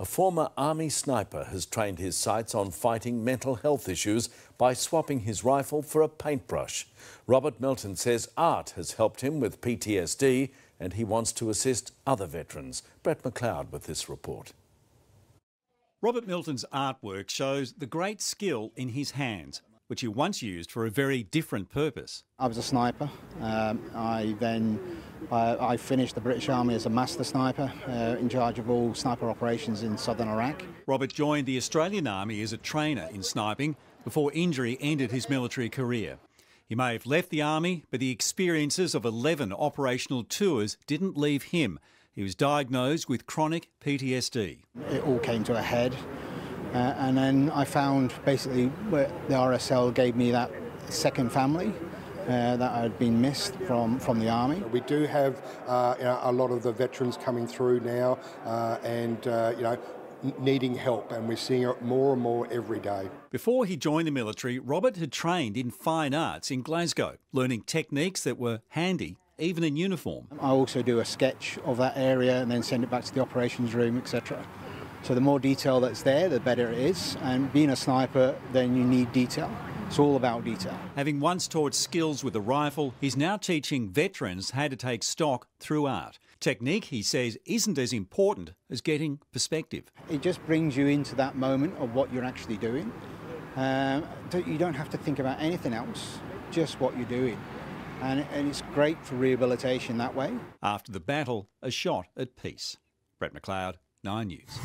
A former army sniper has trained his sights on fighting mental health issues by swapping his rifle for a paintbrush. Robert Milton says art has helped him with PTSD and he wants to assist other veterans. Brett McLeod with this report. Robert Milton's artwork shows the great skill in his hands, which he once used for a very different purpose. I was a sniper. I finished the British Army as a master sniper, in charge of all sniper operations in southern Iraq. Robert joined the Australian Army as a trainer in sniping before injury ended his military career. He may have left the Army, but the experiences of 11 operational tours didn't leave him. He was diagnosed with chronic PTSD. It all came to a head. And then I found basically where the RSL gave me that second family that I'd been missed from the Army. We do have a lot of the veterans coming through now needing help, and we're seeing it more and more every day. Before he joined the military, Robert had trained in fine arts in Glasgow, learning techniques that were handy even in uniform. I also do a sketch of that area and then send it back to the operations room, etc. So the more detail that's there, the better it is. And being a sniper, then you need detail. It's all about detail. Having once taught skills with a rifle, he's now teaching veterans how to take stock through art. Technique, he says, isn't as important as getting perspective. It just brings you into that moment of what you're actually doing. You don't have to think about anything else, just what you're doing. And it's great for rehabilitation that way. After the battle, a shot at peace. Brett McLeod, 9 News.